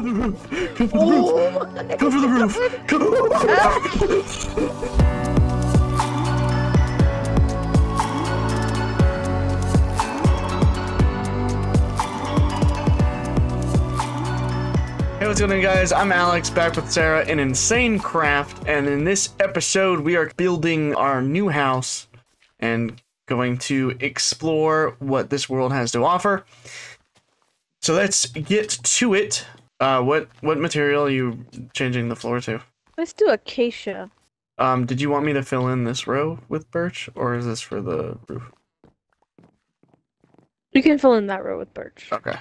Come to the roof! Come to the roof! Come to the roof! Come to the roof! Hey, what's going on, guys? I'm Alex, back with Sara in Insane Craft, and in this episode we are building our new house and going to explore what this world has to offer. So let's get to it. What material are you changing the floor to? Let's do acacia. Did you want me to fill in this row with birch, or is this for the roof? You can fill in that row with birch. Okay.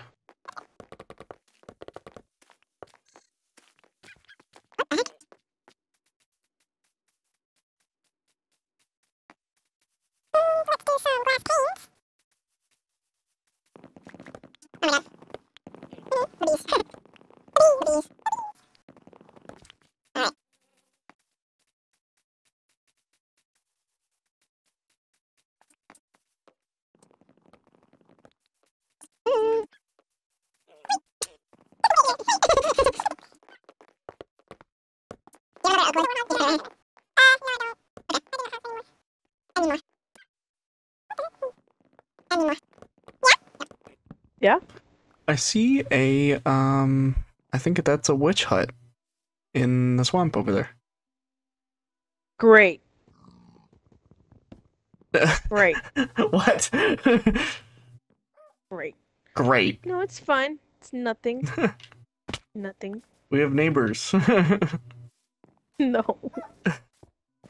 Yeah. I see a I think that's a witch hut in the swamp over there. Great. Great. What? Great. Great. No, it's fine. It's nothing. Nothing. We have neighbors. No.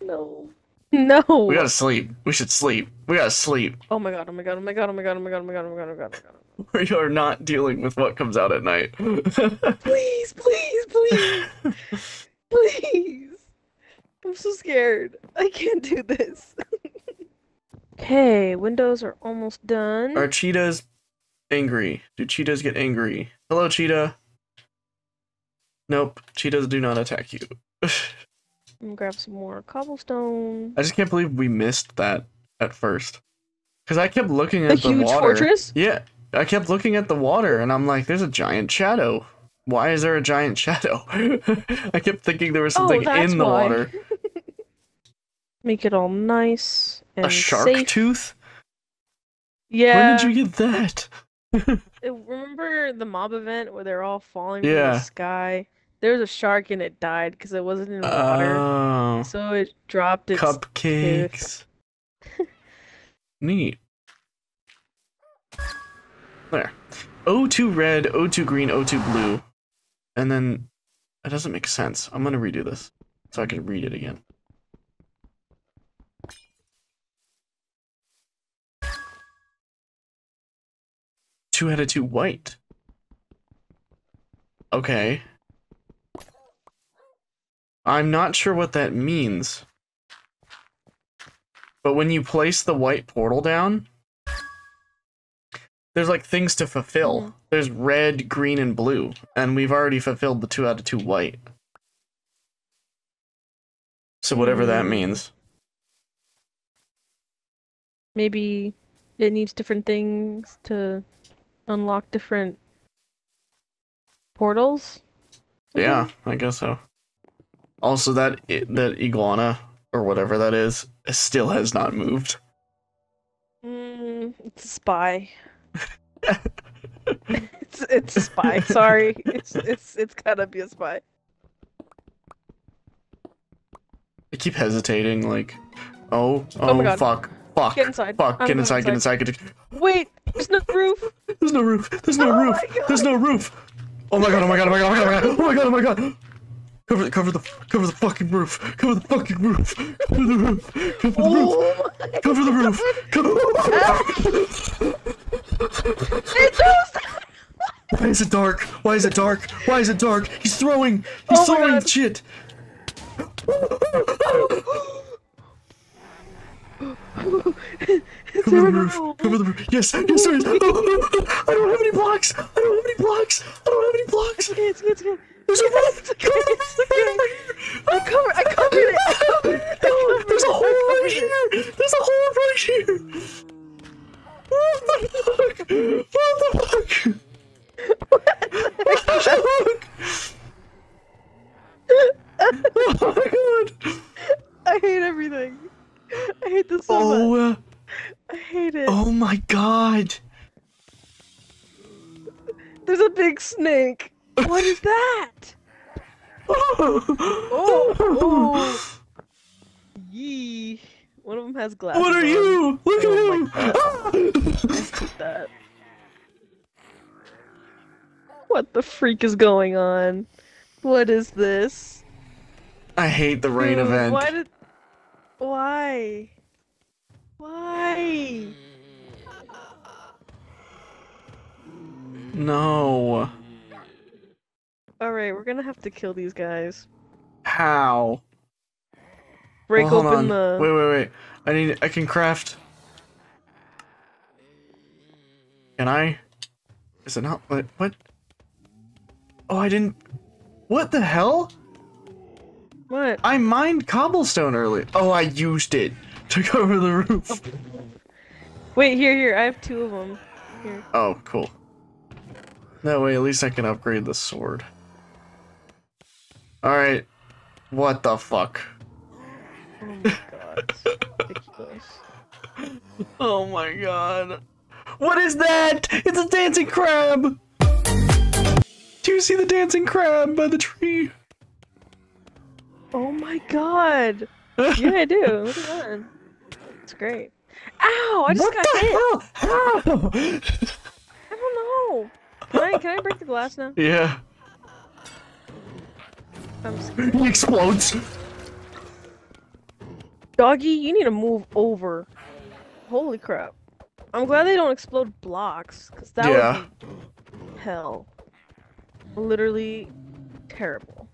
No. No. We gotta sleep. We should sleep. We gotta sleep. Oh my god, oh my god, oh my god, oh my god, oh my god, oh my god, oh my god, oh my god, oh my god. We are not dealing with what comes out at night. Please, please, please. Please. I'm so scared. I can't do this. Okay, windows are almost done. Are cheetahs angry? Do cheetahs get angry? Hello, cheetah. Nope, cheetahs do not attack you. And grab some more cobblestone. I just can't believe we missed that at first, because I kept looking at the huge water. Fortress? Yeah, I kept looking at the water, and I'm like, "There's a giant shadow. Why is there a giant shadow?" I kept thinking there was something in the water. Make it all nice and a shark safe. Tooth. Yeah. When did you get that? Remember the mob event where they're all falling from the sky? There was a shark and it died because it wasn't in water, so it dropped its cupcakes. Neat. There. O2 red, O2 green, O2 blue. And then that doesn't make sense. I'm going to redo this so I can read it again. Two out of two white. Okay. I'm not sure what that means, but when you place the white portal down, there's like things to fulfill. Yeah. There's red, green, and blue, and we've already fulfilled the 2 out of 2 white. So whatever that means. Maybe it needs different things to unlock different portals? Yeah, I guess so. Also, that iguana, or whatever that is, still has not moved. It's a spy. it's a spy, sorry. It's gotta be a spy. I keep hesitating, like, oh fuck, fuck, get inside. Fuck, get inside. Wait, there's no roof! There's no roof, there's no roof, there's no roof! Oh my god, oh my god, oh my god, oh my god, oh my god, oh my god! Cover the fucking roof. Cover the fucking roof. Cover the roof. Cover the roof. Cover the roof. Cover the roof. Why is it dark? Why is it dark? Why is it dark? He's throwing. He's throwing shit. Cover the roof. Cover the roof. Yes. Yes, there is. I don't have any blocks. I don't have any blocks. I don't have any blocks. Okay, it's good. It's good. There's a roof! I covered it! No, there's a hole right here! There's a hole right here! What the fuck? What the fuck? What the fuck? think. What is that? Oh! Yee! One of them has glasses. What are you? Look at him! Let's take that. What the freak is going on? What is this? I hate the rain event. Why did? Why? Why? No. Alright, we're gonna have to kill these guys. How? Break open the... Wait. I can craft... Can I? Is it not... What? Oh, I didn't... What the hell? What? I mined cobblestone earlier. Oh, I used it to cover the roof. Oh. Wait, here. I have two of them. Here. Oh, cool. That way, at least I can upgrade the sword. Alright. What the fuck? Oh my god. Ridiculous. Oh my god. What is that? It's a dancing crab! Do you see the dancing crab by the tree? Oh my god. Yeah, I do. Look at that. It's great. Ow! I just got hit! Hell? I don't know. Can I break the glass now? Yeah. I'm scared. He explodes! Doggy, you need to move over. Holy crap. I'm glad they don't explode blocks, because that would be hell. Literally terrible.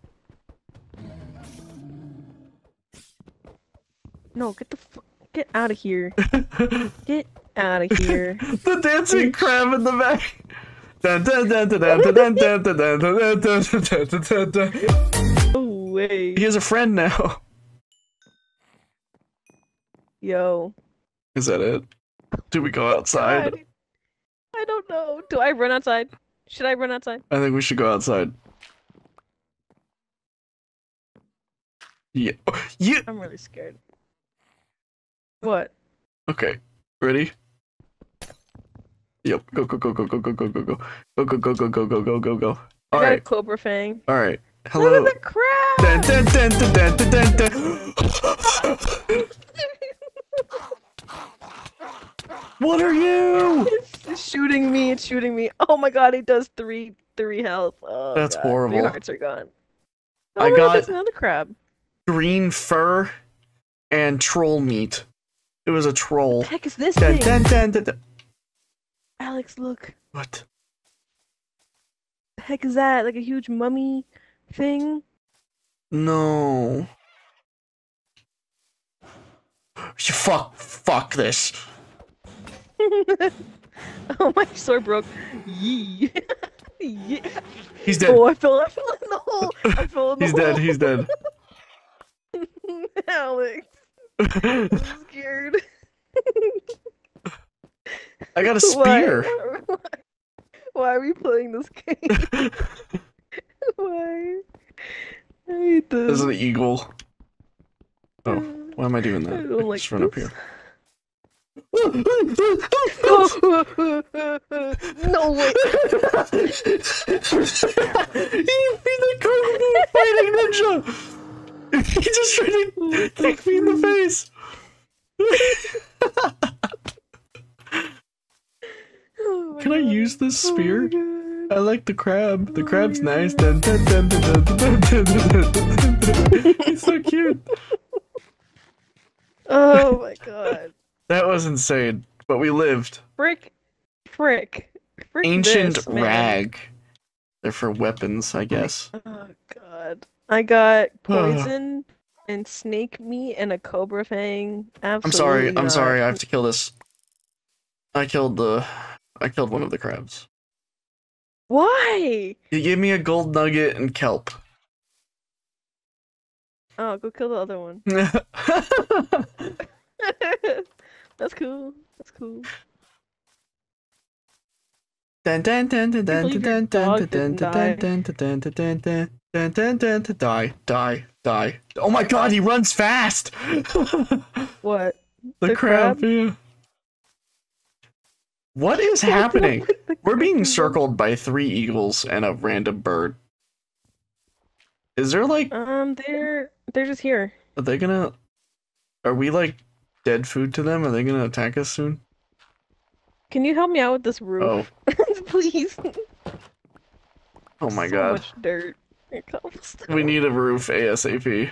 No, get out of here. Get out of here. The dancing crab in the back. Oh, wait. He has a friend now. Yo. Is that it? Do we go outside? God. I don't know. Do I run outside? Should I run outside? I think we should go outside. Yeah. I'm really scared. What? Okay. Ready? Yep. Go. All right. Cobra fang. All right. Hello. Look at the crab. What are you? It's shooting me. It's shooting me. Oh my god, it does three health. Oh, that's horrible. My hearts are gone. Oh, I got another crab. Green fur and troll meat. It was a troll. What the heck is this thing? Alex, look. What? The heck is that? Like a huge mummy thing? No. Fuck this. Oh, my sword broke. Yee. Yeah. He's dead. Oh, I fell in the hole. I fell in the hole. He's dead. Alex. I'm scared. I got a spear. Why are we playing this game? Why? I hate this. There's an eagle. Oh, why am I doing that? I don't like just run up here. No way! He's the fighting ninja! He just tried to kick me in the face! Oh, can I use this spear? Oh, I like the crab. The crab's nice. He's so cute. Oh my god. That was insane, but we lived. Frick ancient this, rag. Man. They're for weapons, I guess. Oh god. I got poison and snake meat and a cobra fang. Absolutely. I'm sorry. I have to kill this. I killed one of the crabs. Why? You gave me a gold nugget and kelp. Oh, go kill the other one. That's cool. That's cool. Die. Oh my god, he runs fast! What? The crab? Yeah. What is happening? We're being circled by 3 eagles and a random bird. Is there like... They're just here. Are they gonna... Are we like dead food to them? Are they gonna attack us soon? Can you help me out with this roof? Oh. Please. Oh my god. So much dirt. We need a roof ASAP.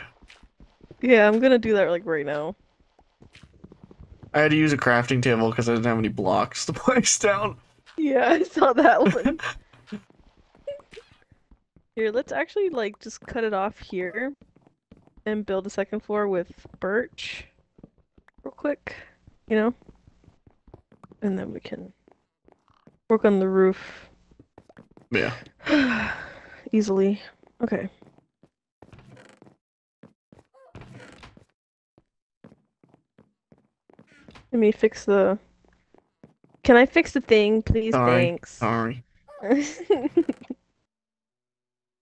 Yeah, I'm gonna do that like right now. I had to use a crafting table because I didn't have any blocks to place down. Yeah, I saw that one. Here, let's actually like just cut it off here and build a second floor with birch real quick, you know? And then we can work on the roof. Yeah. Easily. Okay. Let me fix the... Can I fix the thing, please? Sorry, thanks. Sorry.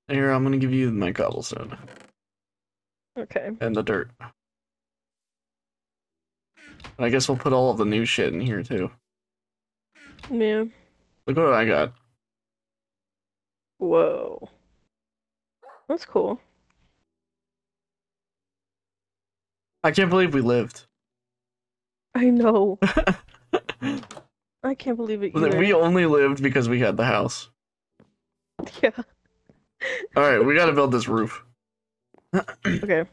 Here, I'm gonna give you my cobblestone. Okay. And the dirt. I guess we'll put all of the new shit in here, too. Yeah. Look what I got. Whoa. That's cool. I can't believe we lived. I know. I can't believe it either. We only lived because we had the house. Yeah. Alright, we gotta build this roof. Okay.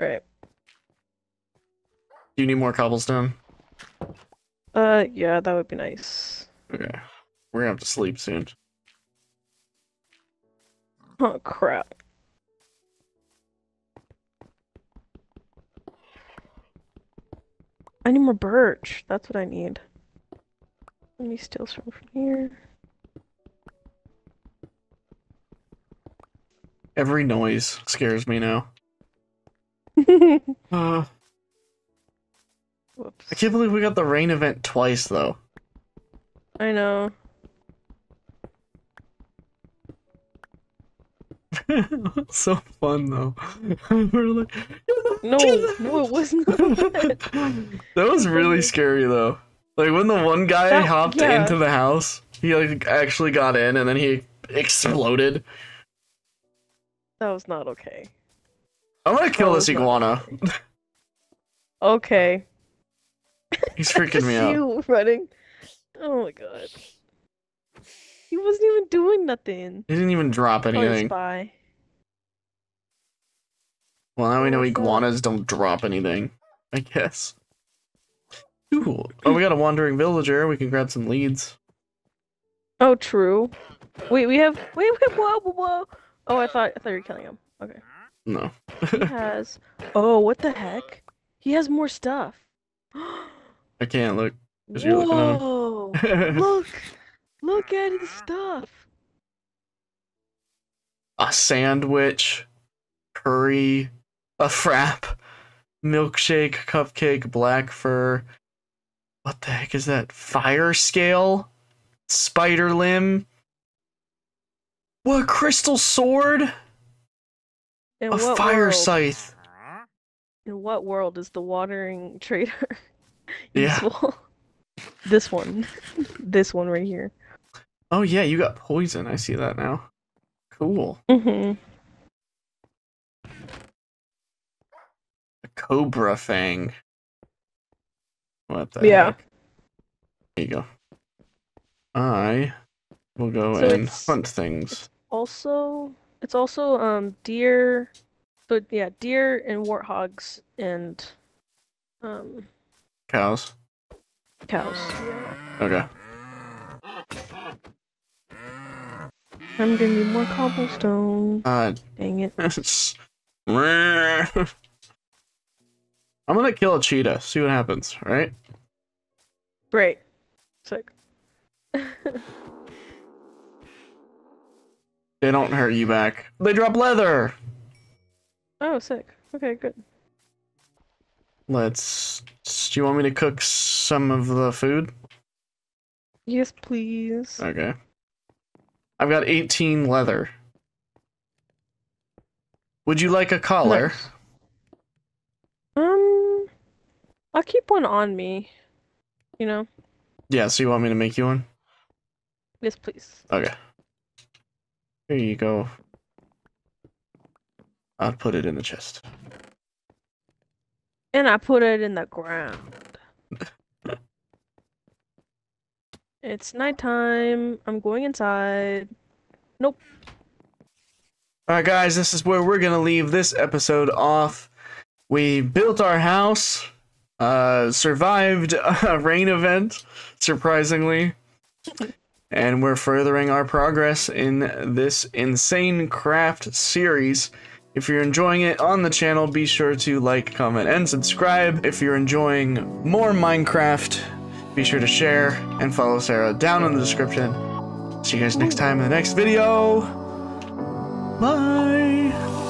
Alright. Do you need more cobblestone? Yeah, that would be nice. Okay. We're gonna have to sleep soon. Oh, crap. I need more birch. That's what I need. Let me steal some from here. Every noise scares me now. Whoops. I can't believe we got the rain event twice, though. I know. So fun though. We're like, no, it was not. That was really scary though. Like when the one guy hopped into the house, he like actually got in and then he exploded. That was not okay. I'm gonna kill this iguana. Okay. He's freaking me out. You running. Oh my god. He wasn't even doing nothing. He didn't even drop anything. Spy. Well, now we know iguanas don't drop anything, I guess. Cool. Oh, we got a wandering villager. We can grab some leads. Oh, true. Wait, we have. Wait, whoa, whoa, whoa. Oh, I thought you were killing him. Okay. No. He has. Oh, what the heck? He has more stuff. I can't look. Because you're looking at him. Whoa! Look. Look at his stuff. A sandwich, curry, a frap, milkshake, cupcake, black fur. What the heck is that? Fire scale? Spider limb? What, crystal sword? In a fire world? Scythe. In what world is the wandering trader useful? Yeah. This one. This one right here. Oh yeah, you got poison. I see that now. Cool. Mm-hmm. A cobra fang. What the heck? There you go. I will go and hunt things. It's also deer. So yeah, deer and warthogs and cows. Cows. Okay. I'm gonna need more cobblestone. Dang it. I'm gonna kill a cheetah, see what happens, right? Great. Sick. They don't hurt you back. They drop leather! Oh, sick. Okay, good. Let's... Do you want me to cook some of the food? Yes, please. Okay. I've got 18 leather. Would you like a collar? Nice. I'll keep one on me. You know? Yeah, so you want me to make you one? Yes, please. Okay. Here you go. I'll put it in the chest. And I put it in the ground. It's nighttime. I'm going inside. Nope. Alright guys, this is where we're gonna leave this episode off. We built our house, survived a rain event, surprisingly, and we're furthering our progress in this Insane Craft series. If you're enjoying it on the channel, be sure to like, comment, and subscribe. If you're enjoying more Minecraft, be sure to share and follow Sara down in the description. See you guys next time in the next video. Bye!